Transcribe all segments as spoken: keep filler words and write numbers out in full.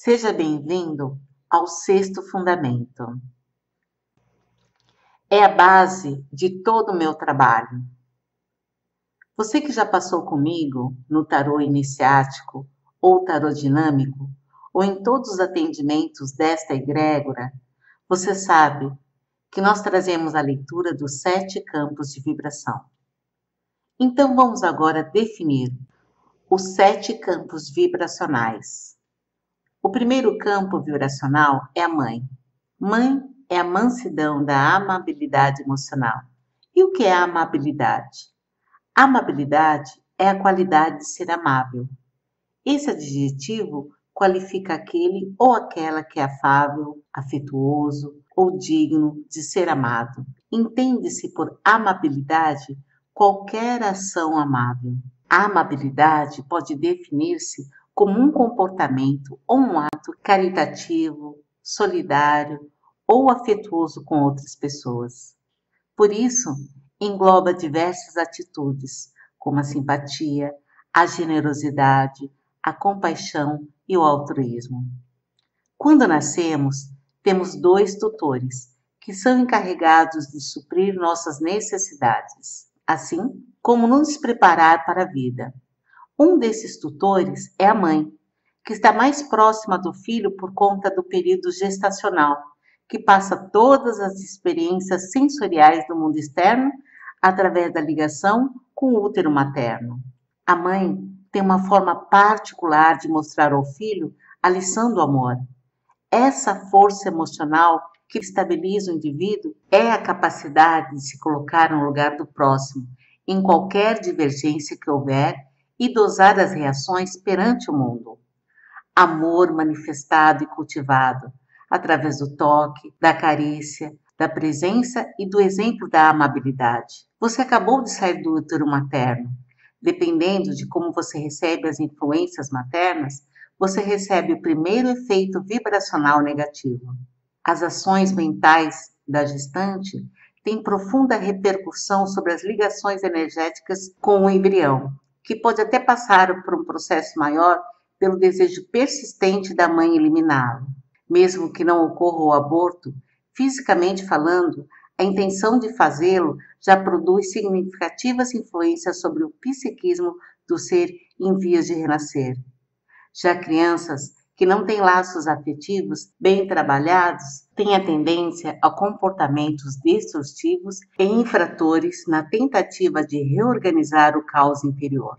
Seja bem-vindo ao sexto fundamento. É a base de todo o meu trabalho. Você que já passou comigo no tarô iniciático ou tarô dinâmico, ou em todos os atendimentos desta egrégora, você sabe que nós trazemos a leitura dos sete campos de vibração. Então vamos agora definir os sete campos vibracionais. O primeiro campo vibracional é a mãe. Mãe é a mansidão da amabilidade emocional. E o que é a amabilidade? A amabilidade é a qualidade de ser amável. Esse adjetivo qualifica aquele ou aquela que é afável, afetuoso ou digno de ser amado. Entende-se por amabilidade qualquer ação amável. A amabilidade pode definir-se como um comportamento ou um ato caritativo, solidário ou afetuoso com outras pessoas. Por isso, engloba diversas atitudes, como a simpatia, a generosidade, a compaixão e o altruísmo. Quando nascemos, temos dois tutores, que são encarregados de suprir nossas necessidades, assim como nos preparar para a vida. Um desses tutores é a mãe, que está mais próxima do filho por conta do período gestacional, que passa todas as experiências sensoriais do mundo externo através da ligação com o útero materno. A mãe tem uma forma particular de mostrar ao filho a lição do amor. Essa força emocional que estabiliza o indivíduo é a capacidade de se colocar no lugar do próximo, em qualquer divergência que houver, e dosar as reações perante o mundo. Amor manifestado e cultivado, através do toque, da carícia, da presença e do exemplo da amabilidade. Você acabou de sair do útero materno. Dependendo de como você recebe as influências maternas, você recebe o primeiro efeito vibracional negativo. As ações mentais da gestante têm profunda repercussão sobre as ligações energéticas com o embrião, que pode até passar por um processo maior pelo desejo persistente da mãe eliminá-lo. Mesmo que não ocorra o aborto, fisicamente falando, a intenção de fazê-lo já produz significativas influências sobre o psiquismo do ser em vias de renascer. Já crianças que não têm laços afetivos bem trabalhados têm a tendência a comportamentos destrutivos e infratores na tentativa de reorganizar o caos interior.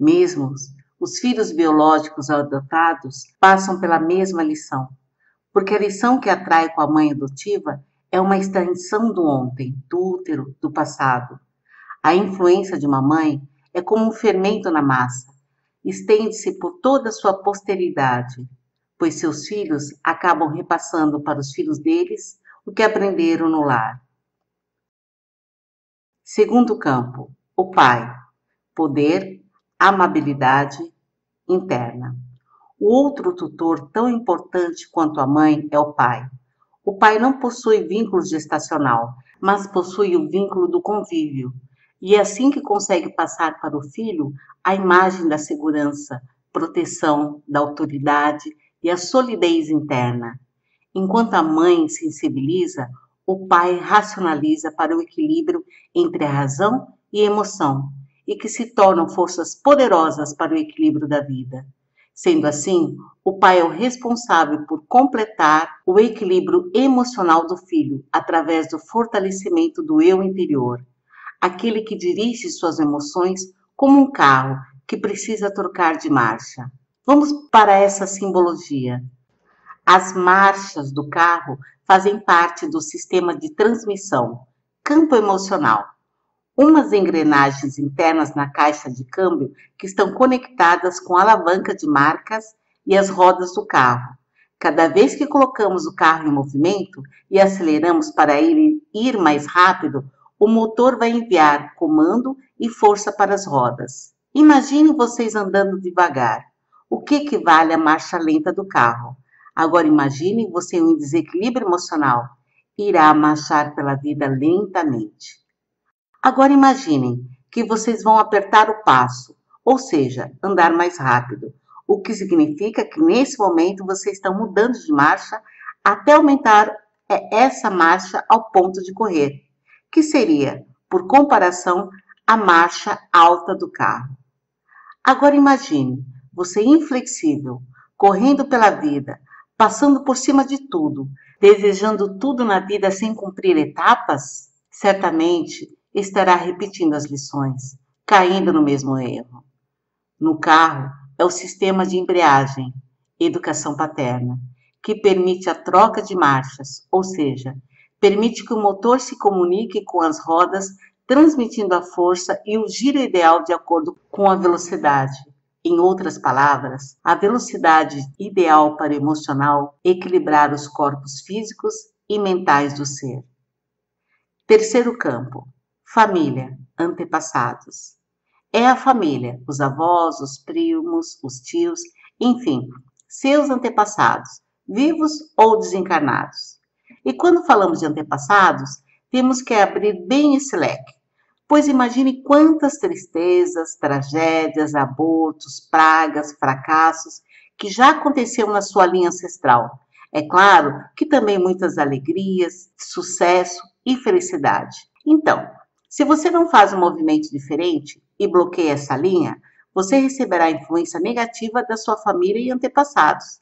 Mesmo os filhos biológicos adotados passam pela mesma lição, porque a lição que atrai com a mãe adotiva é uma extensão do ontem, do útero, do passado. A influência de uma mãe é como um fermento na massa, estende-se por toda a sua posteridade, pois seus filhos acabam repassando para os filhos deles o que aprenderam no lar. Segundo campo, o pai, poder, amabilidade interna. O outro tutor tão importante quanto a mãe é o pai. O pai não possui vínculo gestacional, mas possui o vínculo do convívio. E é assim que consegue passar para o filho a imagem da segurança, proteção, da autoridade e a solidez interna. Enquanto a mãe sensibiliza, o pai racionaliza para o equilíbrio entre a razão e a emoção, e que se tornam forças poderosas para o equilíbrio da vida. Sendo assim, o pai é o responsável por completar o equilíbrio emocional do filho através do fortalecimento do eu interior, aquele que dirige suas emoções como um carro que precisa trocar de marcha. Vamos para essa simbologia. As marchas do carro fazem parte do sistema de transmissão, campo emocional. Umas engrenagens internas na caixa de câmbio que estão conectadas com a alavanca de marcas e as rodas do carro. Cada vez que colocamos o carro em movimento e aceleramos para ele ir mais rápido, o motor vai enviar comando e força para as rodas. Imagine vocês andando devagar. O que equivale à marcha lenta do carro? Agora imagine você em um desequilíbrio emocional. Irá marchar pela vida lentamente. Agora imaginem que vocês vão apertar o passo, ou seja, andar mais rápido. o que significa que nesse momento vocês estão mudando de marcha até aumentar essa marcha ao ponto de correr, que seria, por comparação, a marcha alta do carro. Agora imagine, você inflexível, correndo pela vida, passando por cima de tudo, desejando tudo na vida sem cumprir etapas, certamente estará repetindo as lições, caindo no mesmo erro. No carro, é o sistema de embreagem, educação paterna, que permite a troca de marchas, ou seja, permite que o motor se comunique com as rodas, transmitindo a força e o giro ideal de acordo com a velocidade. Em outras palavras, a velocidade ideal para o emocional equilibrar os corpos físicos e mentais do ser. Terceiro campo, família, antepassados. É a família, os avós, os primos, os tios, enfim, seus antepassados, vivos ou desencarnados. E quando falamos de antepassados, temos que abrir bem esse leque, pois imagine quantas tristezas, tragédias, abortos, pragas, fracassos que já aconteceram na sua linha ancestral. É claro que também muitas alegrias, sucesso e felicidade. Então, se você não faz um movimento diferente e bloqueia essa linha, você receberá a influência negativa da sua família e antepassados.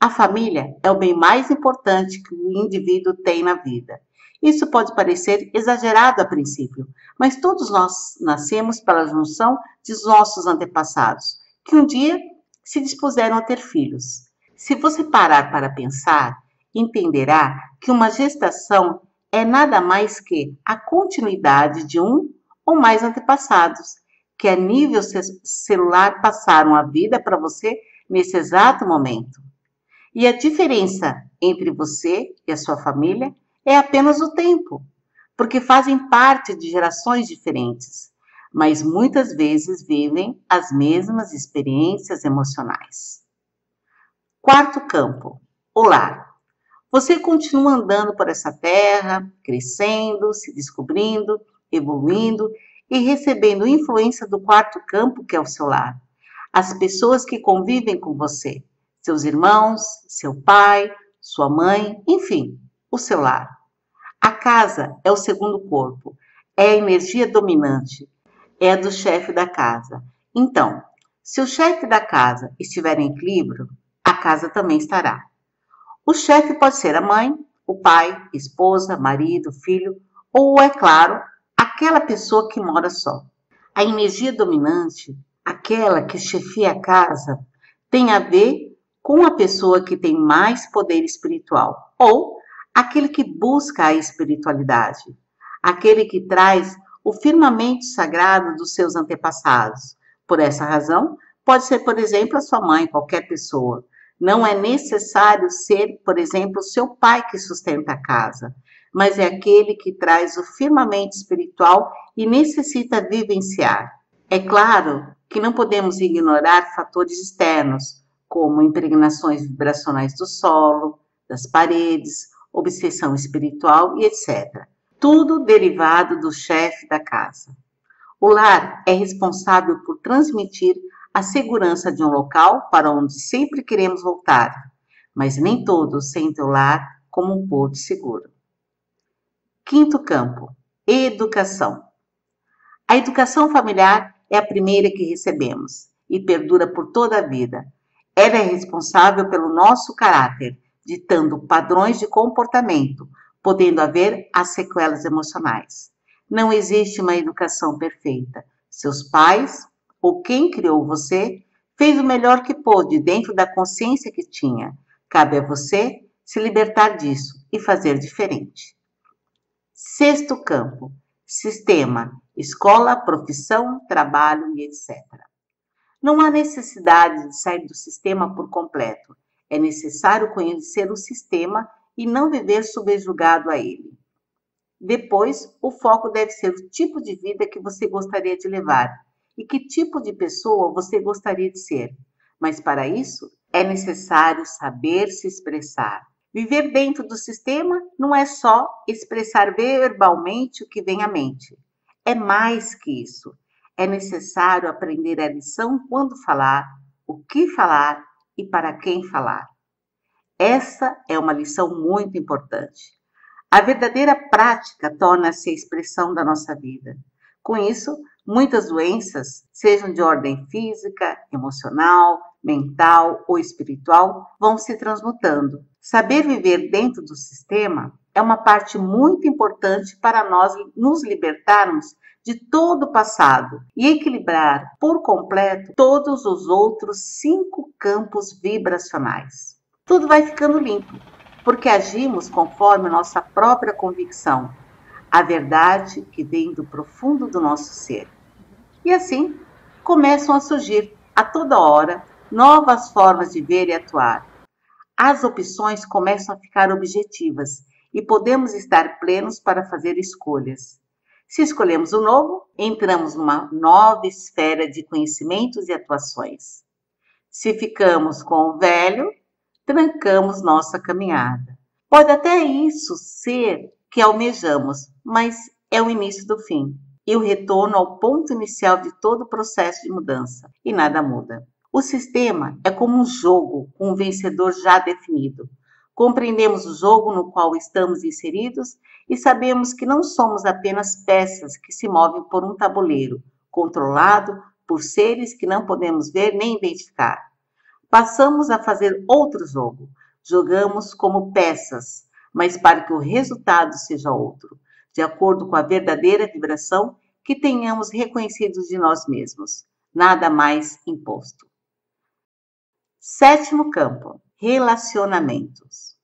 A família é o bem mais importante que o indivíduo tem na vida. Isso pode parecer exagerado a princípio, mas todos nós nascemos pela junção de nossos antepassados, que um dia se dispuseram a ter filhos. Se você parar para pensar, entenderá que uma gestação é nada mais que a continuidade de um ou mais antepassados, que a nível celular passaram a vida para você nesse exato momento. E a diferença entre você e a sua família é apenas o tempo, porque fazem parte de gerações diferentes, mas muitas vezes vivem as mesmas experiências emocionais. Quarto campo, o lar. Você continua andando por essa terra, crescendo, se descobrindo, evoluindo e recebendo influência do quarto campo que é o seu lar. As pessoas que convivem com você. Seus irmãos, seu pai, sua mãe, enfim, o seu lar. A casa é o segundo corpo, é a energia dominante, é a do chefe da casa. Então, se o chefe da casa estiver em equilíbrio, a casa também estará. O chefe pode ser a mãe, o pai, esposa, marido, filho, ou, é claro, aquela pessoa que mora só. A energia dominante, aquela que chefia a casa, tem a ver com a pessoa que tem mais poder espiritual, ou aquele que busca a espiritualidade, aquele que traz o firmamento sagrado dos seus antepassados. Por essa razão, pode ser, por exemplo, a sua mãe, qualquer pessoa. Não é necessário ser, por exemplo, o seu pai que sustenta a casa, mas é aquele que traz o firmamento espiritual e necessita vivenciar. É claro que não podemos ignorar fatores externos, como impregnações vibracionais do solo, das paredes, obsessão espiritual e etcétera. Tudo derivado do chefe da casa. O lar é responsável por transmitir a segurança de um local para onde sempre queremos voltar, mas nem todos sentem o lar como um porto seguro. Quinto campo, educação. A educação familiar é a primeira que recebemos e perdura por toda a vida. Ela é responsável pelo nosso caráter, ditando padrões de comportamento, podendo haver as sequelas emocionais. Não existe uma educação perfeita. Seus pais, ou quem criou você, fez o melhor que pôde dentro da consciência que tinha. Cabe a você se libertar disso e fazer diferente. Sexto campo, sistema, escola, profissão, trabalho e etcétera. Não há necessidade de sair do sistema por completo. É necessário conhecer o sistema e não viver subjugado a ele. Depois, o foco deve ser o tipo de vida que você gostaria de levar e que tipo de pessoa você gostaria de ser. Mas para isso, é necessário saber se expressar. Viver dentro do sistema não é só expressar verbalmente o que vem à mente. É mais que isso. É necessário aprender a lição quando falar, o que falar e para quem falar. Essa é uma lição muito importante. A verdadeira prática torna-se a expressão da nossa vida. Com isso, muitas doenças, sejam de ordem física, emocional, mental ou espiritual, vão se transmutando. Saber viver dentro do sistema é uma parte muito importante para nós nos libertarmos de todo o passado e equilibrar por completo todos os outros cinco campos vibracionais. Tudo vai ficando limpo, porque agimos conforme nossa própria convicção, a verdade que vem do profundo do nosso ser. E assim, começam a surgir, a toda hora, novas formas de ver e atuar. As opções começam a ficar objetivas e podemos estar plenos para fazer escolhas. Se escolhemos o novo, entramos numa nova esfera de conhecimentos e atuações. Se ficamos com o velho, trancamos nossa caminhada. Pode até isso ser que almejamos, mas é o início do fim e o retorno ao ponto inicial de todo o processo de mudança. E nada muda. O sistema é como um jogo com um vencedor já definido. Compreendemos o jogo no qual estamos inseridos e sabemos que não somos apenas peças que se movem por um tabuleiro, controlado por seres que não podemos ver nem identificar. Passamos a fazer outro jogo. Jogamos como peças, mas para que o resultado seja outro, de acordo com a verdadeira vibração que tenhamos reconhecido de nós mesmos. Nada mais imposto. Sétimo campo, relacionamentos.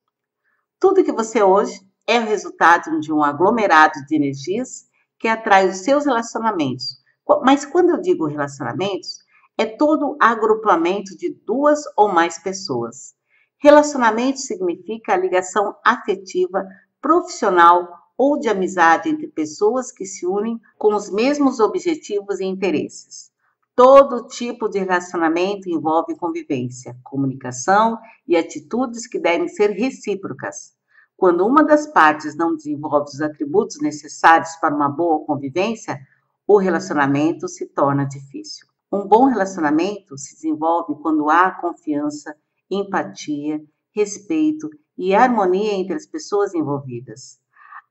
Tudo que você hoje é o resultado de um aglomerado de energias que atrai os seus relacionamentos. Mas quando eu digo relacionamentos, é todo agrupamento de duas ou mais pessoas. Relacionamento significa a ligação afetiva, profissional ou de amizade entre pessoas que se unem com os mesmos objetivos e interesses. Todo tipo de relacionamento envolve convivência, comunicação e atitudes que devem ser recíprocas. Quando uma das partes não desenvolve os atributos necessários para uma boa convivência, o relacionamento se torna difícil. Um bom relacionamento se desenvolve quando há confiança, empatia, respeito e harmonia entre as pessoas envolvidas.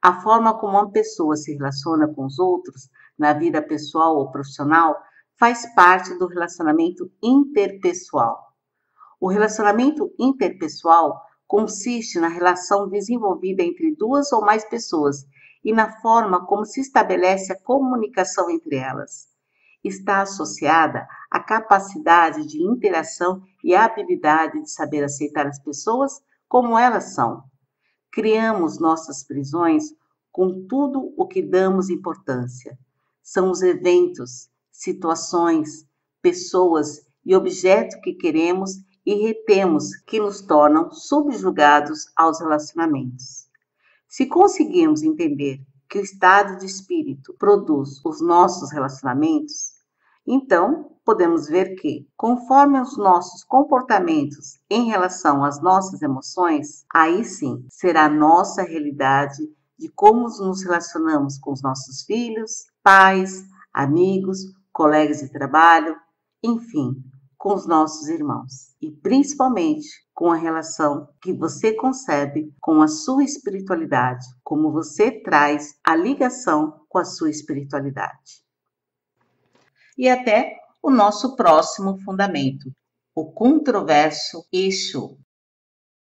A forma como uma pessoa se relaciona com os outros, na vida pessoal ou profissional, faz parte do relacionamento interpessoal. O relacionamento interpessoal consiste na relação desenvolvida entre duas ou mais pessoas e na forma como se estabelece a comunicação entre elas. Está associada à capacidade de interação e à habilidade de saber aceitar as pessoas como elas são. Criamos nossas prisões com tudo o que damos importância. São os eventos, situações, pessoas e objetos que queremos e retemos que nos tornam subjugados aos relacionamentos. Se conseguirmos entender que o estado de espírito produz os nossos relacionamentos, então podemos ver que, conforme os nossos comportamentos em relação às nossas emoções, aí sim será a nossa realidade de como nos relacionamos com os nossos filhos, pais, amigos, colegas de trabalho, enfim, com os nossos irmãos. E principalmente com a relação que você concebe com a sua espiritualidade, como você traz a ligação com a sua espiritualidade. E até o nosso próximo fundamento, o controverso Exu.